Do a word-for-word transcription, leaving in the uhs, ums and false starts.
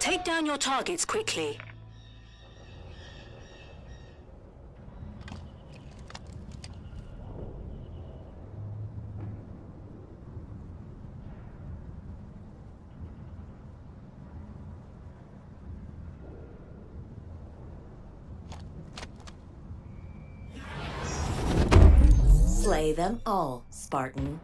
Take down your targets quickly. Slay them all, Spartan.